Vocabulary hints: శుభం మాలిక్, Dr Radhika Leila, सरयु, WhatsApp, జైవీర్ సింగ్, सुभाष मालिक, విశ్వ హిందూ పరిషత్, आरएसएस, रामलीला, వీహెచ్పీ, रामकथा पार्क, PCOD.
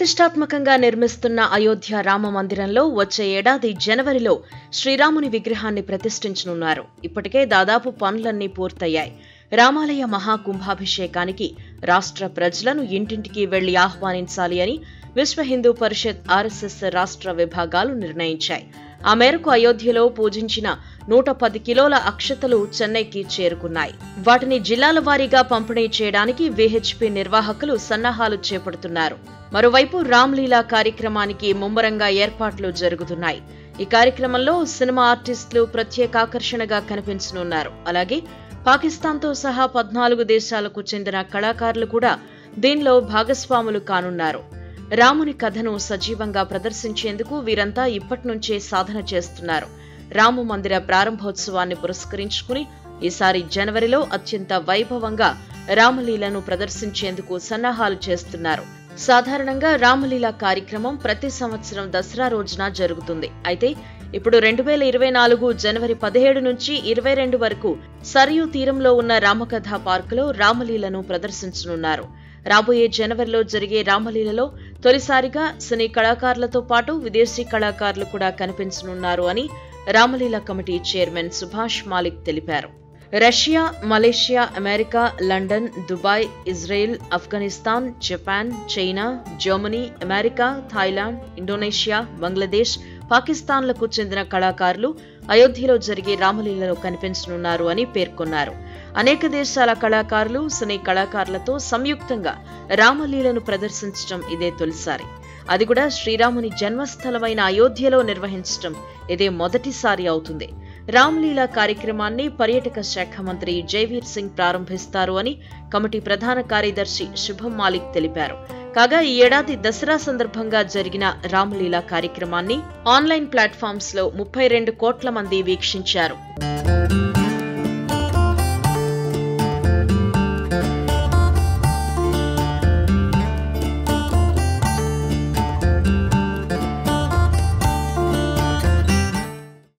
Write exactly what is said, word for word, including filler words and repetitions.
ప్రతిష్టాత్మకంగా నిర్మిస్తున్న అయోధ్య రామ మందిరంలో వచ్చే ఏడాది జనవరిలో శ్రీరాముని విగ్రహాన్ని ప్రతిష్ఠించనున్నారు. ఇప్పటికే దాదాపు పనులన్నీ పూర్తయ్యాయి. రామాలయ మహాకుంభాభిషేకానికి రాష్ట్ర ప్రజలను ఇంటింటికి వెళ్లి ఆహ్వానించాలి అని విశ్వ హిందూ పరిషత్ ఆర్ఎస్ఎస్ రాష్ట్ర విభాగాలు నిర్ణయించాయి. ఆ మేరకు అయోధ్యలో పూజించిన నూట పది కిలోల అక్షతలు చెన్నైకి చేరుకున్నాయి. వాటిని జిల్లాల వారీగా పంపిణీ చేయడానికి వీహెచ్పీ నిర్వాహకులు సన్నాహాలు చేపడుతున్నారు. మరోవైపు రామలీలా కార్యక్రమానికి ముమ్మరంగా ఏర్పాట్లు జరుగుతున్నాయి. ఈ కార్యక్రమంలో సినిమా ఆర్టిస్టులు ప్రత్యేక ఆకర్షణగా కనిపించనున్నారు. అలాగే పాకిస్తాన్తో సహా పద్నాలుగు దేశాలకు చెందిన కళాకారులు కూడా దీనిలో భాగస్వాములు కానున్నారు. రాముని కథను సజీవంగా ప్రదర్శించేందుకు వీరంతా ఇప్పటి నుంచే సాధన చేస్తున్నారు. రామ మందిర ప్రారంభోత్సవాన్ని పురస్కరించుకుని ఈసారి జనవరిలో అత్యంత వైభవంగా రామలీలను ప్రదర్శించేందుకు సన్నాహాలు చేస్తున్నారు. సాధారణంగా రామలీలా కార్యక్రమం ప్రతి సంవత్సరం దసరా రోజున జరుగుతుంది. అయితే ఇప్పుడు రెండు వేల ఇరవై నాలుగు జనవరి పదిహేడు నుంచి ఇరవై రెండు వరకు సరయు తీరంలో ఉన్న రామకథా పార్కులో రామలీలను ప్రదర్శించనున్నారు. రాబోయే జనవరిలో జరిగే రామలీలలో తొలిసారిగా సినీ కళాకారులతో పాటు విదేశీ కళాకారులు కూడా కనిపించనున్నారు అని రామలీలా కమిటీ చైర్మన్ సుభాష్ మాలిక్ తెలిపారు. Russia, Malaysia, America, London, Dubai, Israel, Afghanistan, Japan, China, Germany, America, Thailand, Indonesia, Bangladesh, పాకిస్తాన్లకు చెందిన కళాకారులు అయోధ్యలో జరిగే రామలీలలో కనిపించనున్నారు అని పేర్కొన్నారు. అనేక దేశాల కళాకారులు, సినీ కళాకారులతో సంయుక్తంగా రామలీలను ప్రదర్శించడం ఇదే తొలిసారి. అది కూడా శ్రీరాముని జన్మస్థలమైన అయోధ్యలో నిర్వహించడం ఇదే మొదటిసారి అవుతుంది. రామలీలా కార్యక్రమాన్ని పర్యాటక శాఖ మంత్రి జైవీర్ సింగ్ ప్రారంభిస్తారు అని కమిటీ ప్రధాన కార్యదర్శి శుభం మాలిక్ తెలిపారు. కాగా ఈ ఏడాది దసరా సందర్భంగా జరిగిన రామలీలా కార్యక్రమాన్ని ఆన్లైన్ ప్లాట్ఫామ్స్ లో ముప్పై రెండు కోట్ల మంది వీక్షించారు.